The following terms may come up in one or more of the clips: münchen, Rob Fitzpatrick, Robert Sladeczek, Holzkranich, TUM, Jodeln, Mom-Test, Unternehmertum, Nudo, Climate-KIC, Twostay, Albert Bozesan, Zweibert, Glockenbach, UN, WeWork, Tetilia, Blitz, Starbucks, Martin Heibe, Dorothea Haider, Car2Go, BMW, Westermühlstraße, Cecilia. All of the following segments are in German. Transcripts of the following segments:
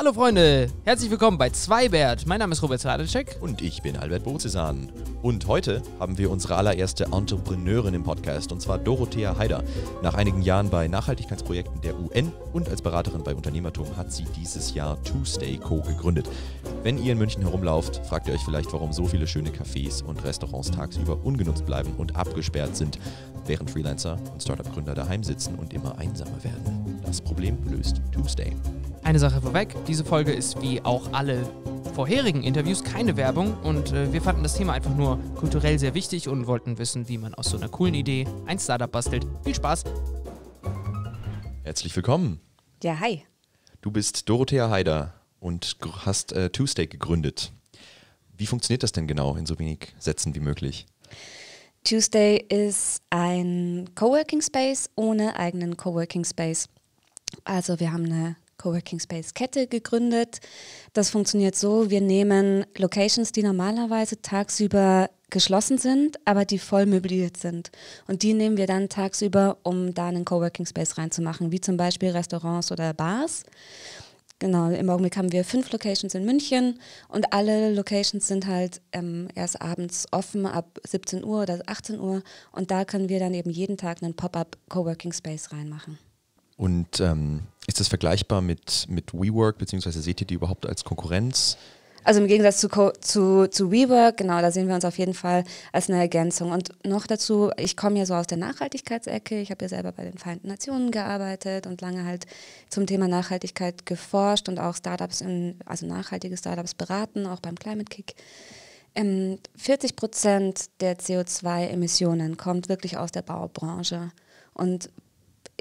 Hallo Freunde, herzlich willkommen bei Zweibert. Mein Name ist Robert Sladeczek. Und ich bin Albert Bozesan. Und heute haben wir unsere allererste Entrepreneurin im Podcast, und zwar Dorothea Haider. Nach einigen Jahren bei Nachhaltigkeitsprojekten der UN und als Beraterin bei Unternehmertum hat sie dieses Jahr Twostay Co. gegründet. Wenn ihr in München herumlauft, fragt ihr euch vielleicht, warum so viele schöne Cafés und Restaurants tagsüber ungenutzt bleiben und abgesperrt sind, während Freelancer und Startup-Gründer daheim sitzen und immer einsamer werden. Das Problem löst Twostay. Eine Sache vorweg, diese Folge ist wie auch alle vorherigen Interviews keine Werbung und wir fanden das Thema einfach nur kulturell sehr wichtig und wollten wissen, wie man aus so einer coolen Idee ein Startup bastelt. Viel Spaß! Herzlich willkommen! Ja, hi! Du bist Dorothea Haider und hast Twostay gegründet. Wie funktioniert das denn genau in so wenig Sätzen wie möglich? Twostay ist ein Coworking Space ohne eigenen Coworking Space. Also wir haben eine Coworking Space Kette gegründet. Das funktioniert so, wir nehmen Locations, die normalerweise tagsüber geschlossen sind, aber die voll möbliert sind. Und die nehmen wir dann tagsüber, um da einen Coworking Space reinzumachen, wie zum Beispiel Restaurants oder Bars. Genau, im Augenblick haben wir 5 Locations in München und alle Locations sind halt erst abends offen ab 17 Uhr oder 18 Uhr und da können wir dann eben jeden Tag einen Pop-up Coworking Space reinmachen. Und ist das vergleichbar mit WeWork, beziehungsweise seht ihr die überhaupt als Konkurrenz? Also im Gegensatz zu WeWork, genau, da sehen wir uns auf jeden Fall als eine Ergänzung. Und noch dazu, ich komme ja so aus der Nachhaltigkeitsecke, ich habe ja selber bei den Vereinten Nationen gearbeitet und lange halt zum Thema Nachhaltigkeit geforscht und auch Startups, also nachhaltige Startups beraten, auch beim Climate-KIC. 40% der CO2-Emissionen kommt wirklich aus der Baubranche und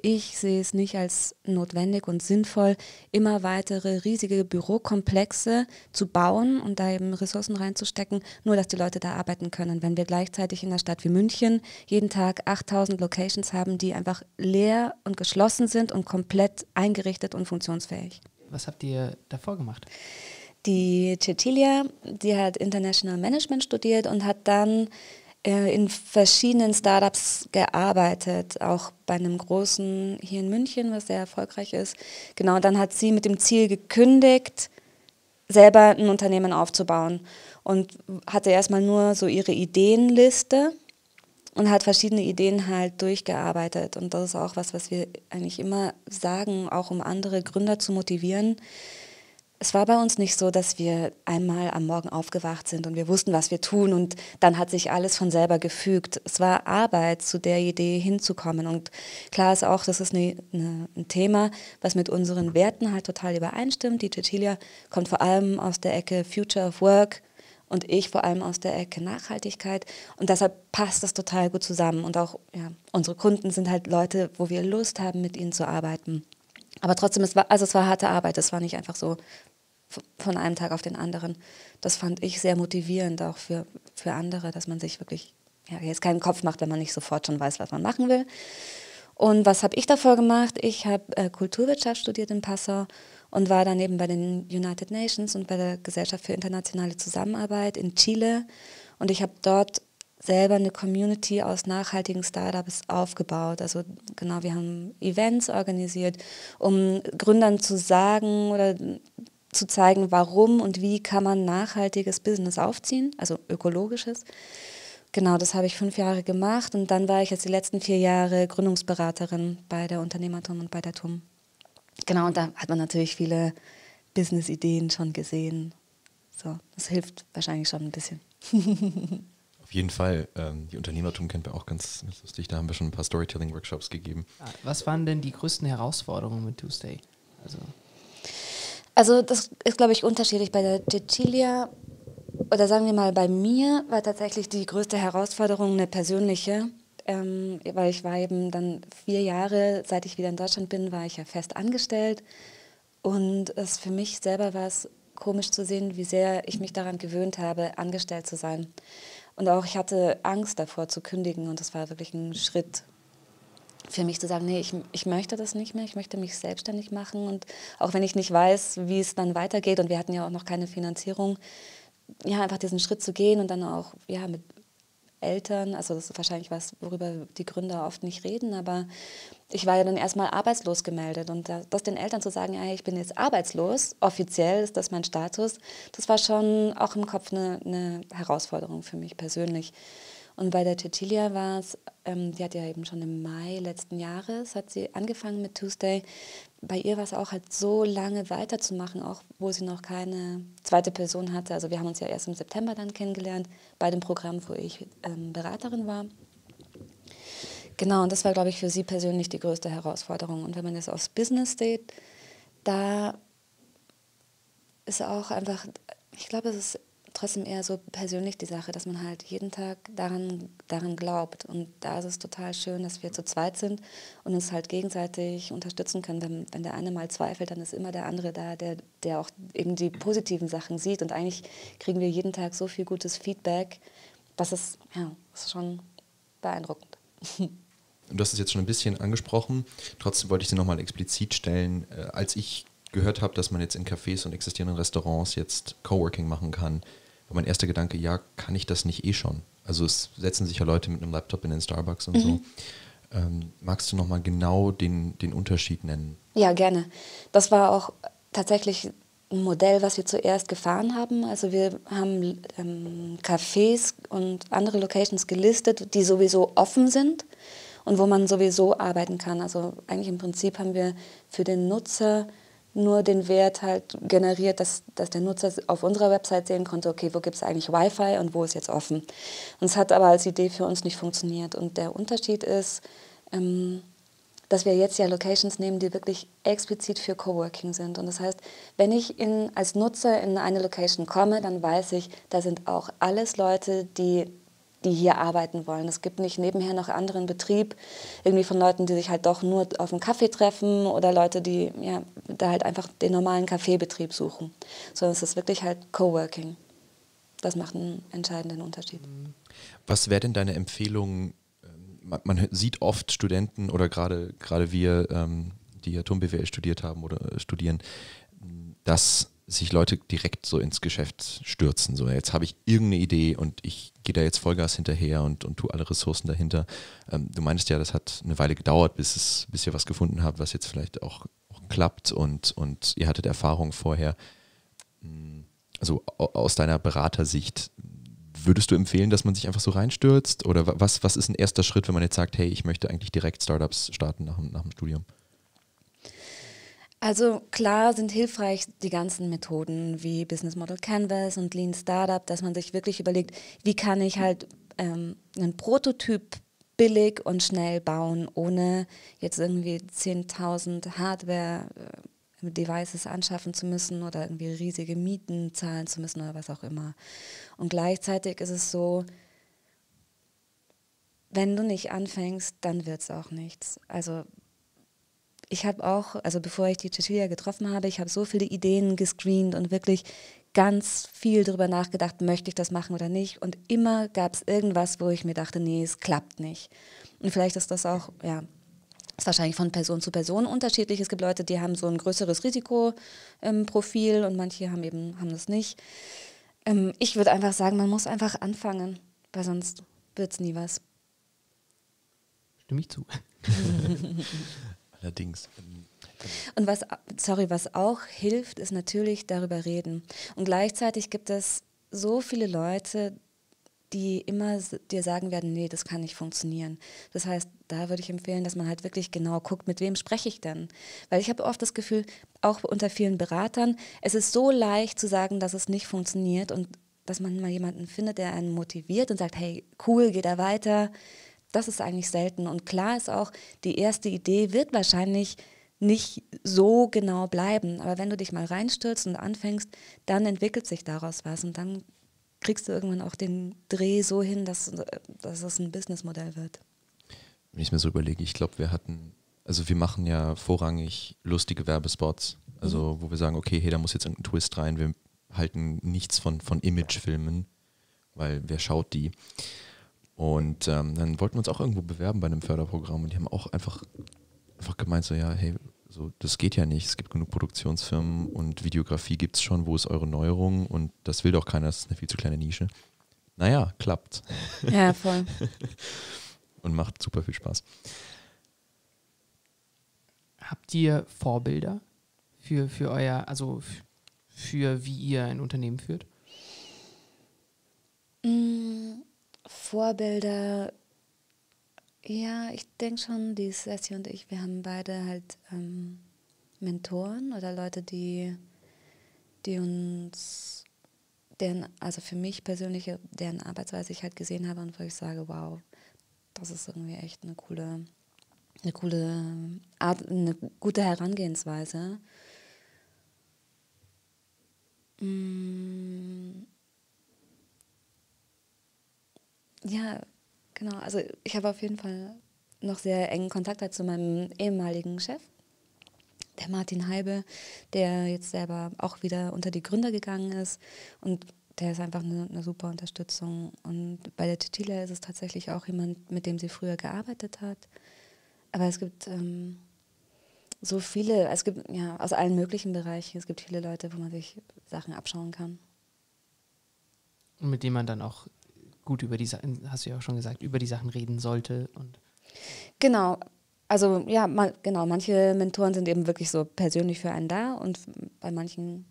ich sehe es nicht als notwendig und sinnvoll, immer weitere riesige Bürokomplexe zu bauen und da eben Ressourcen reinzustecken, nur dass die Leute da arbeiten können. Wenn wir gleichzeitig in einer Stadt wie München jeden Tag 8000 Locations haben, die einfach leer und geschlossen sind und komplett eingerichtet und funktionsfähig. Was habt ihr davor gemacht? Die Tetilia, die hat International Management studiert und hat dann in verschiedenen Startups gearbeitet, auch bei einem großen hier in München, was sehr erfolgreich ist. Genau, dann hat sie mit dem Ziel gekündigt, selber ein Unternehmen aufzubauen und hatte erstmal nur so ihre Ideenliste und hat verschiedene Ideen halt durchgearbeitet. Und das ist auch was wir eigentlich immer sagen, auch um andere Gründer zu motivieren. Es war bei uns nicht so, dass wir einmal am Morgen aufgewacht sind und wir wussten, was wir tun und dann hat sich alles von selber gefügt. Es war Arbeit, zu der Idee hinzukommen und klar ist auch, das ist ein Thema, was mit unseren Werten halt total übereinstimmt. Die Cecilia kommt vor allem aus der Ecke Future of Work und ich vor allem aus der Ecke Nachhaltigkeit und deshalb passt das total gut zusammen und auch ja, unsere Kunden sind halt Leute, wo wir Lust haben, mit ihnen zu arbeiten. Aber trotzdem, es war harte Arbeit, es war nicht einfach so von einem Tag auf den anderen. Das fand ich sehr motivierend, auch für andere, dass man sich wirklich ja, jetzt keinen Kopf macht, wenn man nicht sofort schon weiß, was man machen will. Und was habe ich davor gemacht? Ich habe Kulturwirtschaft studiert in Passau und war daneben bei den United Nations und bei der Gesellschaft für internationale Zusammenarbeit in Chile. Und ich habe dort selber eine Community aus nachhaltigen Startups aufgebaut. Also genau, wir haben Events organisiert, um Gründern zu sagen oder zu zeigen, warum und wie kann man nachhaltiges Business aufziehen, also ökologisches. Genau, das habe ich 5 Jahre gemacht und dann war ich jetzt die letzten 4 Jahre Gründungsberaterin bei der Unternehmertum und bei der TUM. Genau, und da hat man natürlich viele Business-Ideen schon gesehen. So, das hilft wahrscheinlich schon ein bisschen. Auf jeden Fall, die Unternehmertum kennen wir auch ganz lustig, da haben wir schon ein paar Storytelling-Workshops gegeben. Was waren denn die größten Herausforderungen mit Twostay? Also das ist, glaube ich, unterschiedlich. Bei der Cecilia oder sagen wir mal bei mir war tatsächlich die größte Herausforderung eine persönliche, weil ich war eben dann 4 Jahre, seit ich wieder in Deutschland bin, war ich ja fest angestellt und es für mich selber war es komisch zu sehen, wie sehr ich mich daran gewöhnt habe, angestellt zu sein. Und auch ich hatte Angst davor zu kündigen und das war wirklich ein Schritt für mich zu sagen, nee, ich möchte das nicht mehr, ich möchte mich selbstständig machen und auch wenn ich nicht weiß, wie es dann weitergeht und wir hatten ja auch noch keine Finanzierung, ja, einfach diesen Schritt zu gehen und dann auch ja, mit Eltern, also das ist wahrscheinlich was, worüber die Gründer oft nicht reden, aber ich war ja dann erstmal arbeitslos gemeldet und das den Eltern zu sagen, hey, ich bin jetzt arbeitslos, offiziell ist das mein Status, das war schon auch im Kopf eine Herausforderung für mich persönlich. Und bei der Tetilia war es, die hat ja eben schon im Mai letzten Jahres, hat sie angefangen mit Twostay. Bei ihr war es auch halt so lange weiterzumachen, auch wo sie noch keine zweite Person hatte. Also wir haben uns ja erst im September dann kennengelernt, bei dem Programm, wo ich Beraterin war. Genau, und das war, glaube ich, für sie persönlich die größte Herausforderung. Und wenn man jetzt aufs Business steht, da ist auch einfach, ich glaube, es ist trotzdem eher so persönlich die Sache, dass man halt jeden Tag daran glaubt. Und da ist es total schön, dass wir zu zweit sind und uns halt gegenseitig unterstützen können. Wenn der eine mal zweifelt, dann ist immer der andere da, der auch eben die positiven Sachen sieht. Und eigentlich kriegen wir jeden Tag so viel gutes Feedback. Das ist schon beeindruckend. Du hast es jetzt schon ein bisschen angesprochen. Trotzdem wollte ich dir nochmal explizit stellen, als ich gehört habe, dass man jetzt in Cafés und existierenden Restaurants jetzt Coworking machen kann, war mein erster Gedanke, ja, kann ich das nicht eh schon? Also es setzen sich ja Leute mit einem Laptop in den Starbucks und so. Magst du nochmal genau den Unterschied nennen? Ja, gerne. Das war auch tatsächlich ein Modell, was wir zuerst gefahren haben. Also wir haben Cafés und andere Locations gelistet, die sowieso offen sind und wo man sowieso arbeiten kann. Also eigentlich im Prinzip haben wir für den Nutzer nur den Wert halt generiert, dass der Nutzer auf unserer Website sehen konnte, okay, wo gibt es eigentlich Wi-Fi und wo ist jetzt offen. Und es hat aber als Idee für uns nicht funktioniert. Und der Unterschied ist, dass wir jetzt ja Locations nehmen, die wirklich explizit für Coworking sind. Und das heißt, wenn ich als Nutzer in eine Location komme, dann weiß ich, da sind auch alles Leute, die hier arbeiten wollen. Es gibt nicht nebenher noch anderen Betrieb, irgendwie von Leuten, die sich halt doch nur auf einen Kaffee treffen oder Leute, die ja, da halt einfach den normalen Kaffeebetrieb suchen. Sondern es ist wirklich halt Coworking. Das macht einen entscheidenden Unterschied. Was wäre denn deine Empfehlung? Man sieht oft Studenten oder gerade wir, die ja TUM BWL studiert haben oder studieren, dass sich Leute direkt so ins Geschäft stürzen. So, jetzt habe ich irgendeine Idee und ich gehe da jetzt Vollgas hinterher und tue alle Ressourcen dahinter. Du meinst ja, das hat eine Weile gedauert, bis ihr was gefunden habt, was jetzt vielleicht auch klappt und ihr hattet Erfahrung vorher. Also aus deiner Beratersicht, würdest du empfehlen, dass man sich einfach so reinstürzt? Oder was ist ein erster Schritt, wenn man jetzt sagt, hey, ich möchte eigentlich direkt Startups starten nach dem Studium? Also klar sind hilfreich die ganzen Methoden wie Business Model Canvas und Lean Startup, dass man sich wirklich überlegt, wie kann ich halt einen Prototyp billig und schnell bauen, ohne jetzt irgendwie 10.000 Hardware-Devices anschaffen zu müssen oder irgendwie riesige Mieten zahlen zu müssen oder was auch immer. Und gleichzeitig ist es so, wenn du nicht anfängst, dann wird es auch nichts. Also ich habe auch, also bevor ich die Cecilia getroffen habe, ich habe so viele Ideen gescreent und wirklich ganz viel darüber nachgedacht, möchte ich das machen oder nicht. Und immer gab es irgendwas, wo ich mir dachte, nee, es klappt nicht. Und vielleicht ist das auch, ja, ist wahrscheinlich von Person zu Person unterschiedlich. Es gibt Leute, die haben so ein größeres Risikoprofil und manche haben das nicht. Ich würde einfach sagen, man muss einfach anfangen, weil sonst wird es nie was. Stimme ich zu. Allerdings. Und was auch hilft, ist natürlich darüber reden. Und gleichzeitig gibt es so viele Leute, die immer dir sagen werden, nee, das kann nicht funktionieren. Das heißt, da würde ich empfehlen, dass man halt wirklich genau guckt, mit wem spreche ich denn? Weil ich habe oft das Gefühl, auch unter vielen Beratern, es ist so leicht zu sagen, dass es nicht funktioniert und dass man mal jemanden findet, der einen motiviert und sagt, hey, cool, geh da weiter. Das ist eigentlich selten und klar ist auch, die erste Idee wird wahrscheinlich nicht so genau bleiben, aber wenn du dich mal reinstürzt und anfängst, dann entwickelt sich daraus was und dann kriegst du irgendwann auch den Dreh so hin, dass es ein Businessmodell wird. Wenn ich mir so überlege, ich glaube, wir machen ja vorrangig lustige Werbespots, also wo wir sagen, okay, hey, da muss jetzt irgendein Twist rein, wir halten nichts von Imagefilmen, weil wer schaut die? Und dann wollten wir uns auch irgendwo bewerben bei einem Förderprogramm und die haben auch einfach gemeint, so ja, hey, so das geht ja nicht, es gibt genug Produktionsfirmen und Videografie gibt es schon, wo ist eure Neuerung und das will doch keiner, das ist eine viel zu kleine Nische. naja, klappt. Ja, voll. Und macht super viel Spaß. Habt ihr Vorbilder für euer, also für wie ihr ein Unternehmen führt? Vorbilder, ja, ich denke schon, die Ceci und ich, wir haben beide halt Mentoren oder Leute, die uns, deren, also für mich persönlich, deren Arbeitsweise ich halt gesehen habe und wo ich sage, wow, das ist irgendwie echt eine coole Art, eine gute Herangehensweise. Ja, genau. Also ich habe auf jeden Fall noch sehr engen Kontakt halt zu meinem ehemaligen Chef, der Martin Heibe, der jetzt selber auch wieder unter die Gründer gegangen ist. Und der ist einfach eine super Unterstützung. Und bei der Tetilia ist es tatsächlich auch jemand, mit dem sie früher gearbeitet hat. Aber es gibt so viele, es gibt ja aus allen möglichen Bereichen, es gibt viele Leute, wo man sich Sachen abschauen kann. Und mit denen man dann auch gut über die Sachen, hast du ja auch schon gesagt, über die Sachen reden sollte. Und genau, also ja, manche Mentoren sind eben wirklich so persönlich für einen da und bei manchen,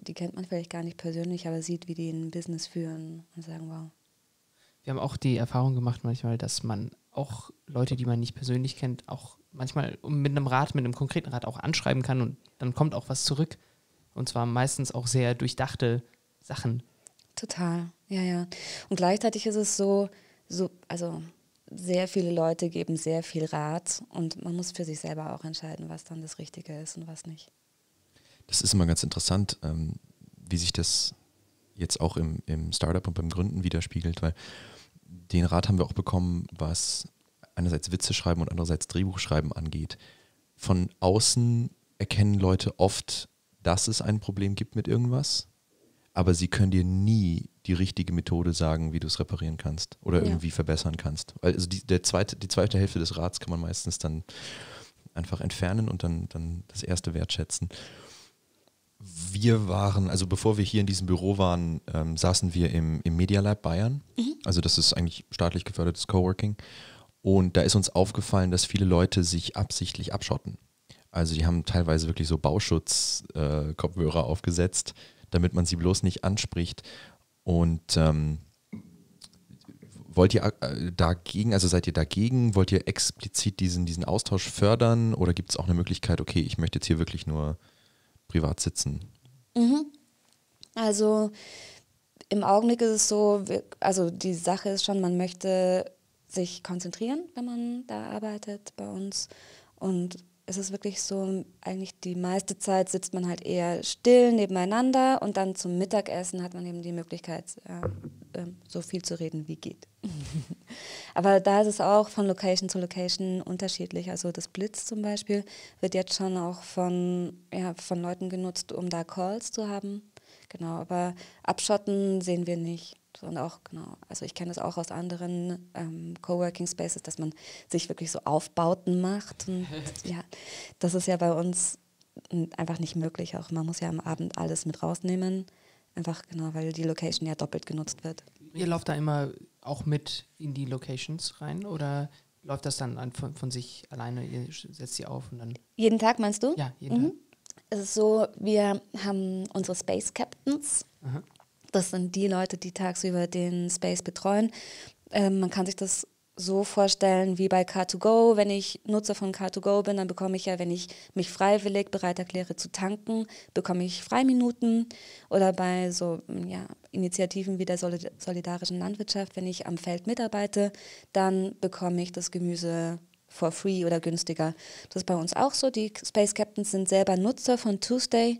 die kennt man vielleicht gar nicht persönlich, aber sieht, wie die ein Business führen und sagen, wow. Wir haben auch die Erfahrung gemacht manchmal, dass man auch Leute, die man nicht persönlich kennt, auch manchmal mit einem konkreten Rat auch anschreiben kann und dann kommt auch was zurück. Und zwar meistens auch sehr durchdachte Sachen. Total, ja, ja. Und gleichzeitig ist es so, also sehr viele Leute geben sehr viel Rat und man muss für sich selber auch entscheiden, was dann das Richtige ist und was nicht. Das ist immer ganz interessant, wie sich das jetzt auch im Startup und beim Gründen widerspiegelt, weil den Rat haben wir auch bekommen, was einerseits Witze schreiben und andererseits Drehbuch schreiben angeht. Von außen erkennen Leute oft, dass es ein Problem gibt mit irgendwas, aber sie können dir nie die richtige Methode sagen, wie du es reparieren kannst oder irgendwie verbessern kannst. Also die zweite Hälfte des Rats kann man meistens dann einfach entfernen und dann das erste wertschätzen. Wir waren, also bevor wir hier in diesem Büro waren, saßen wir im Media Lab Bayern. Mhm. Also das ist eigentlich staatlich gefördertes Coworking. Und da ist uns aufgefallen, dass viele Leute sich absichtlich abschotten. Also die haben teilweise wirklich so Bauschutzkopfhörer aufgesetzt, damit man sie bloß nicht anspricht. Und wollt ihr dagegen, also seid ihr dagegen? Wollt ihr explizit diesen Austausch fördern? Oder gibt es auch eine Möglichkeit, okay, ich möchte jetzt hier wirklich nur privat sitzen? Mhm. Also im Augenblick ist es so, also die Sache ist schon, man möchte sich konzentrieren, wenn man da arbeitet bei uns. Und es ist wirklich so, eigentlich die meiste Zeit sitzt man halt eher still nebeneinander und dann zum Mittagessen hat man eben die Möglichkeit, so viel zu reden, wie geht. Aber da ist es auch von Location zu Location unterschiedlich. Also das Blitz zum Beispiel wird jetzt schon auch von Leuten genutzt, um da Calls zu haben. Genau, aber abschotten sehen wir nicht. Und auch, genau, also ich kenne das auch aus anderen Coworking Spaces, dass man sich wirklich so Aufbauten macht. Und ja, das ist ja bei uns einfach nicht möglich. Auch man muss ja am Abend alles mit rausnehmen. Einfach genau, weil die Location ja doppelt genutzt wird. Ihr lauft da immer auch mit in die Locations rein oder läuft das dann von sich alleine? Ihr setzt sie auf und dann. Jeden Tag meinst du? Ja, jeden Tag. Es ist so, wir haben unsere Space Captains. Aha. Das sind die Leute, die tagsüber den Space betreuen. Man kann sich das so vorstellen wie bei Car2Go. Wenn ich Nutzer von Car2Go bin, dann bekomme ich ja, wenn ich mich freiwillig bereit erkläre zu tanken, bekomme ich Freiminuten. Oder bei so Initiativen wie der solidarischen Landwirtschaft, wenn ich am Feld mitarbeite, dann bekomme ich das Gemüse for free oder günstiger. Das ist bei uns auch so. Die Space Captains sind selber Nutzer von Twostay.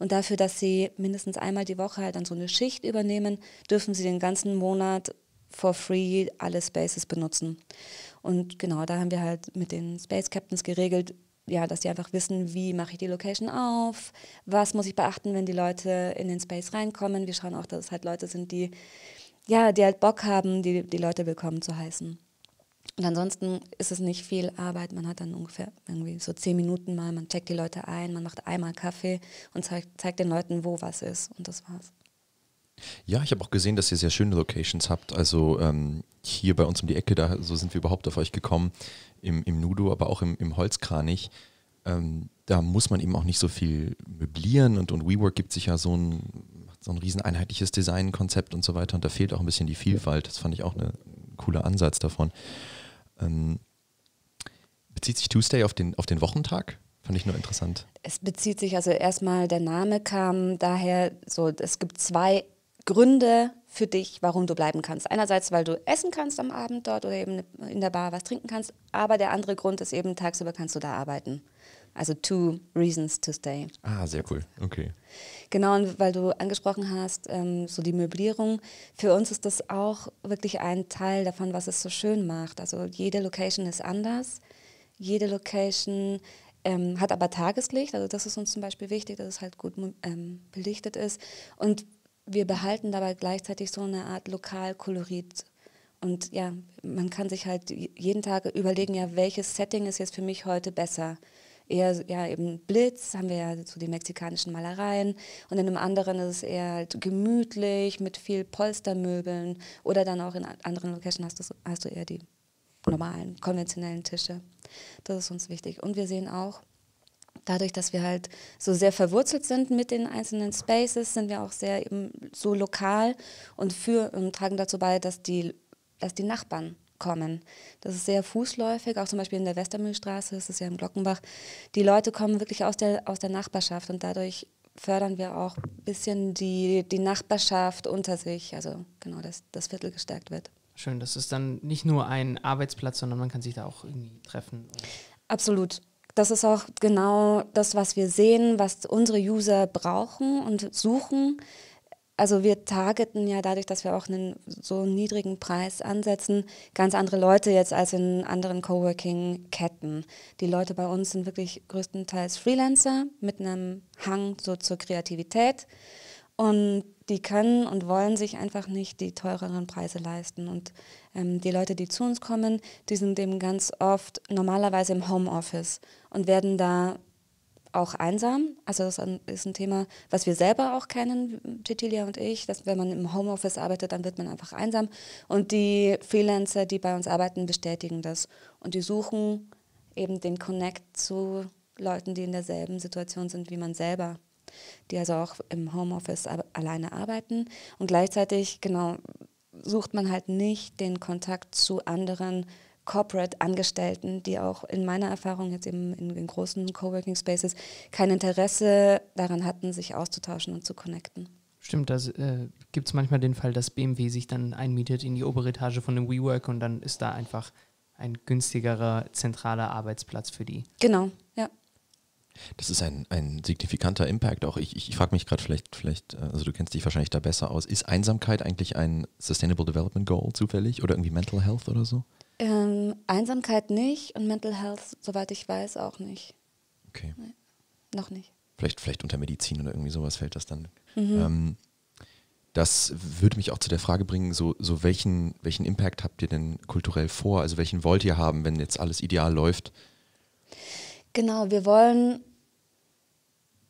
Und dafür, dass sie mindestens einmal die Woche halt dann so eine Schicht übernehmen, dürfen sie den ganzen Monat for free alle Spaces benutzen. Und genau, da haben wir halt mit den Space Captains geregelt, ja, dass die einfach wissen, wie mache ich die Location auf, was muss ich beachten, wenn die Leute in den Space reinkommen. Wir schauen auch, dass es halt Leute sind, die halt Bock haben, die Leute willkommen zu heißen. Und ansonsten ist es nicht viel Arbeit, man hat dann ungefähr irgendwie so 10 Minuten mal, man checkt die Leute ein, man macht einmal Kaffee und zeigt den Leuten, wo was ist und das war's. Ja, ich habe auch gesehen, dass ihr sehr schöne Locations habt. Also hier bei uns um die Ecke, da so sind wir überhaupt auf euch gekommen, im Nudo, aber auch im Holzkranich. Da muss man eben auch nicht so viel möblieren und WeWork gibt sich ja so ein riesen einheitliches Designkonzept und so weiter und da fehlt auch ein bisschen die Vielfalt. Das fand ich auch ein cooler Ansatz davon. Bezieht sich Twostay auf den Wochentag? Fand ich nur interessant. Es bezieht sich, also erstmal der Name kam daher, so, es gibt zwei Gründe für dich, warum du bleiben kannst. Einerseits, weil du essen kannst am Abend dort oder eben in der Bar was trinken kannst, aber der andere Grund ist eben, tagsüber kannst du da arbeiten. Also 2 reasons to stay. Ah, sehr cool. Okay. Genau, und weil du angesprochen hast, so die Möblierung, für uns ist das auch wirklich ein Teil davon, was es so schön macht. Also jede Location ist anders, jede Location hat aber Tageslicht, also das ist uns zum Beispiel wichtig, dass es halt gut belichtet ist und wir behalten dabei gleichzeitig so eine Art Lokalkolorit. Und ja, man kann sich halt jeden Tag überlegen, ja, welches Setting ist jetzt für mich heute besser. Eher ja, eben Blitz, haben wir ja so die mexikanischen Malereien und in einem anderen ist es eher halt gemütlich mit viel Polstermöbeln oder dann auch in anderen Locations hast du eher die normalen, konventionellen Tische. Das ist uns wichtig. Und wir sehen auch, dadurch, dass wir halt so sehr verwurzelt sind mit den einzelnen Spaces, sind wir auch sehr eben so lokal und tragen dazu bei, dass die Nachbarn kommen. Das ist sehr fußläufig, auch zum Beispiel in der Westermühlstraße, das ist ja im Glockenbach. Die Leute kommen wirklich aus der Nachbarschaft und dadurch fördern wir auch ein bisschen die Nachbarschaft unter sich, also genau, dass das Viertel gestärkt wird. Schön, das ist dann nicht nur ein Arbeitsplatz, sondern man kann sich da auch irgendwie treffen. Absolut. Das ist auch genau das, was wir sehen, was unsere User brauchen und suchen. Also wir targeten ja dadurch, dass wir auch einen so niedrigen Preis ansetzen, ganz andere Leute jetzt als in anderen Coworking-Ketten. Die Leute bei uns sind wirklich größtenteils Freelancer mit einem Hang so zur Kreativität und die können und wollen sich einfach nicht die teureren Preise leisten. Und die Leute, die zu uns kommen, die sind eben ganz oft normalerweise im Homeoffice und werden da auch einsam. Also das ist ein Thema, was wir selber auch kennen, Tetilia und ich, dass wenn man im Homeoffice arbeitet, dann wird man einfach einsam. Und die Freelancer, die bei uns arbeiten, bestätigen das. Und die suchen eben den Connect zu Leuten, die in derselben Situation sind wie man selber, die also auch im Homeoffice alleine arbeiten und gleichzeitig, genau, sucht man halt nicht den Kontakt zu anderen Corporate-Angestellten, die auch in meiner Erfahrung jetzt eben in den großen Coworking-Spaces kein Interesse daran hatten, sich auszutauschen und zu connecten. Stimmt, da gibt es manchmal den Fall, dass BMW sich dann einmietet in die obere Etage von dem WeWork und dann ist da einfach ein günstigerer, zentraler Arbeitsplatz für die. Genau, ja. Das ist ein signifikanter Impact. Auch ich frage mich gerade vielleicht, also du kennst dich wahrscheinlich da besser aus, ist Einsamkeit eigentlich ein Sustainable Development Goal zufällig oder irgendwie Mental Health oder so? Einsamkeit nicht und Mental Health, soweit ich weiß, auch nicht. Okay. Nee, noch nicht. Vielleicht unter Medizin oder irgendwie sowas fällt das dann. Mhm. Das würde mich auch zu der Frage bringen, so welchen Impact habt ihr denn kulturell vor? Also welchen wollt ihr haben, wenn jetzt alles ideal läuft? Genau, wir wollen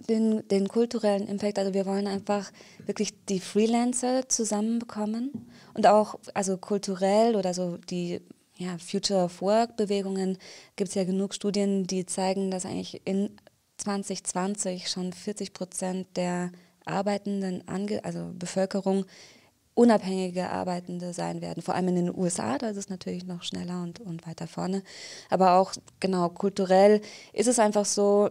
den kulturellen Impact, also wir wollen einfach wirklich die Freelancer zusammenbekommen und auch also kulturell oder so die ja, Future of Work Bewegungen, gibt es ja genug Studien, die zeigen, dass eigentlich in 2020 schon 40% der arbeitenden Bevölkerung unabhängige Arbeitende sein werden, vor allem in den USA, da ist es natürlich noch schneller und weiter vorne, aber auch genau kulturell ist es einfach so,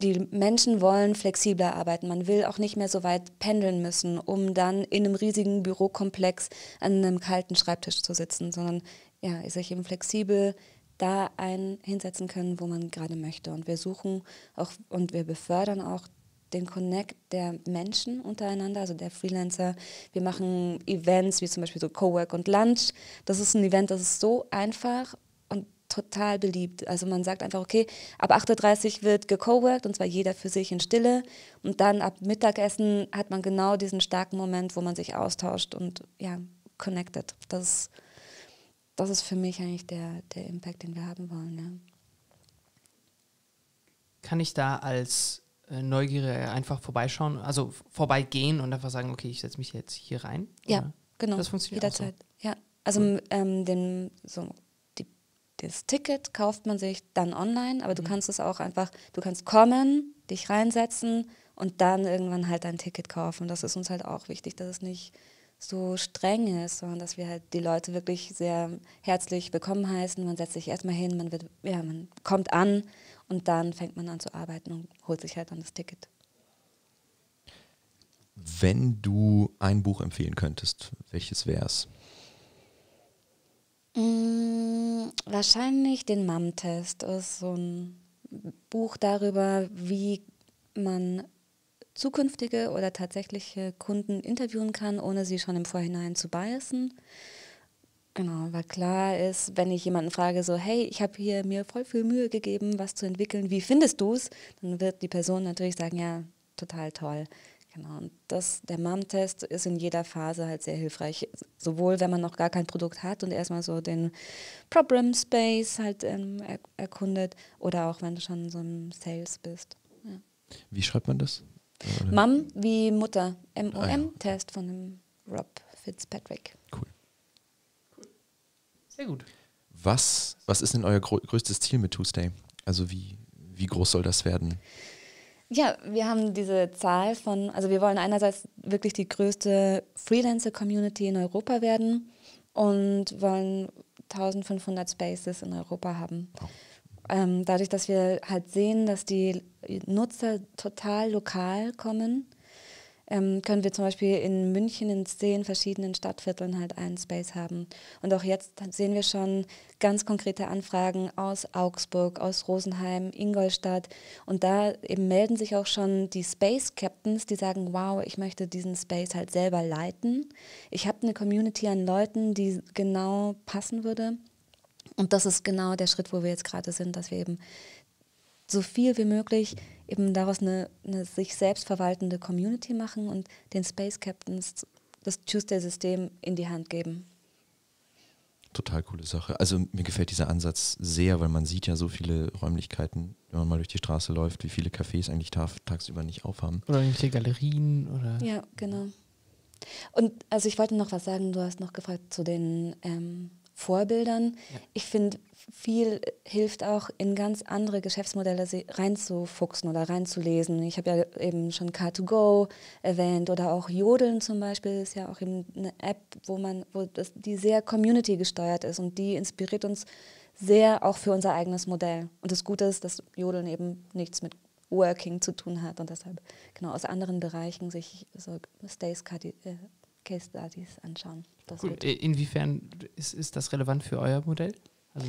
die Menschen wollen flexibler arbeiten, man will auch nicht mehr so weit pendeln müssen, um dann in einem riesigen Bürokomplex an einem kalten Schreibtisch zu sitzen, sondern ja, sich eben flexibel da hinsetzen können, wo man gerade möchte und wir suchen auch und wir befördern auch den Connect der Menschen untereinander, also der Freelancer. Wir machen Events wie zum Beispiel so Cowork und Lunch. Das ist ein Event, das ist so einfach und total beliebt. Also man sagt einfach, okay, ab 8:30 Uhr wird gecoworkt und zwar jeder für sich in Stille und dann ab Mittagessen hat man genau diesen starken Moment, wo man sich austauscht und ja, connected. Das ist für mich eigentlich der Impact, den wir haben wollen. Ja. Kann ich da als Neugieriger einfach vorbeischauen, also vorbeigehen und einfach sagen, okay, ich setze mich jetzt hier rein? Ja, oder? Genau. Das funktioniert jederzeit. Auch so. Ja, also cool. Das Ticket kauft man sich dann online, aber du kannst es auch einfach, du kannst kommen, dich reinsetzen und dann irgendwann halt dein Ticket kaufen. Das ist uns halt auch wichtig, dass es nicht so streng ist, sondern dass wir halt die Leute wirklich sehr herzlich willkommen heißen. Man setzt sich erstmal hin, man kommt an und dann fängt man an zu arbeiten und holt sich halt dann das Ticket. Wenn du ein Buch empfehlen könntest, welches wäre es? Wahrscheinlich den Mom-Test. Das ist so ein Buch darüber, wie man zukünftige oder tatsächliche Kunden interviewen kann, ohne sie schon im Vorhinein zu biasen. Genau, weil klar ist, wenn ich jemanden frage, so, hey, ich habe hier mir voll viel Mühe gegeben, was zu entwickeln, wie findest du es? Dann wird die Person natürlich sagen, ja, total toll. Genau, und der Mom-Test ist in jeder Phase halt sehr hilfreich, sowohl wenn man noch gar kein Produkt hat und erstmal so den Problem Space halt erkundet oder auch wenn du schon so im Sales bist. Ja. Wie schreibt man das? Mom wie Mutter, MOM-Test von dem Rob Fitzpatrick. Cool. Sehr gut. Was ist denn euer größtes Ziel mit Twostay? Also wie groß soll das werden? Ja, wir haben diese Zahl also wir wollen einerseits wirklich die größte Freelancer-Community in Europa werden und wollen 1500 Spaces in Europa haben. Wow. Dadurch, dass wir halt sehen, dass die Nutzer total lokal kommen, können wir zum Beispiel in München in 10 verschiedenen Stadtvierteln halt einen Space haben. Und auch jetzt sehen wir schon ganz konkrete Anfragen aus Augsburg, aus Rosenheim, Ingolstadt. Und da eben melden sich auch schon die Space Captains, die sagen, wow, ich möchte diesen Space halt selber leiten. Ich habe eine Community an Leuten, die genau passen würde. Und das ist genau der Schritt, wo wir jetzt gerade sind, dass wir eben so viel wie möglich eben daraus eine sich selbst verwaltende Community machen und den Space Captains das Twostay-System in die Hand geben. Total coole Sache. Also mir gefällt dieser Ansatz sehr, weil man sieht ja so viele Räumlichkeiten, wenn man mal durch die Straße läuft, wie viele Cafés eigentlich tagsüber nicht aufhaben. Oder irgendwelche Galerien oder... Ja, genau. Und also ich wollte noch was sagen, du hast noch gefragt zu den... Vorbildern. Ja. Ich finde, viel hilft auch, in ganz andere Geschäftsmodelle reinzufuchsen oder reinzulesen. Ich habe ja eben schon Car2Go erwähnt oder auch Jodeln zum Beispiel ist ja auch eben eine App, die sehr community gesteuert ist und die inspiriert uns sehr auch für unser eigenes Modell. Und das Gute ist, dass Jodeln eben nichts mit Working zu tun hat und deshalb genau aus anderen Bereichen sich so Case Studies anschauen. Cool. Inwiefern ist das relevant für euer Modell? Also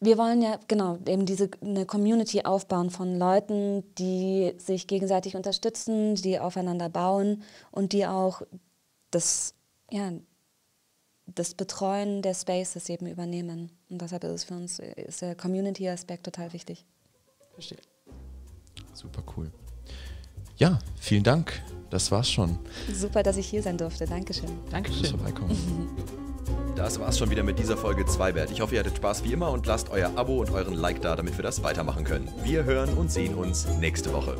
wir wollen ja genau eben eine Community aufbauen von Leuten, die sich gegenseitig unterstützen, die aufeinander bauen und die auch das Betreuen der Spaces eben übernehmen. Und deshalb ist es für uns der Community-Aspekt total wichtig. Verstehe. Super cool. Ja, vielen Dank. Das war's schon. Super, dass ich hier sein durfte. Dankeschön. Dankeschön. Das war's schon wieder mit dieser Folge Zweibert. Ich hoffe, ihr hattet Spaß wie immer und lasst euer Abo und euren Like da, damit wir das weitermachen können. Wir hören und sehen uns nächste Woche.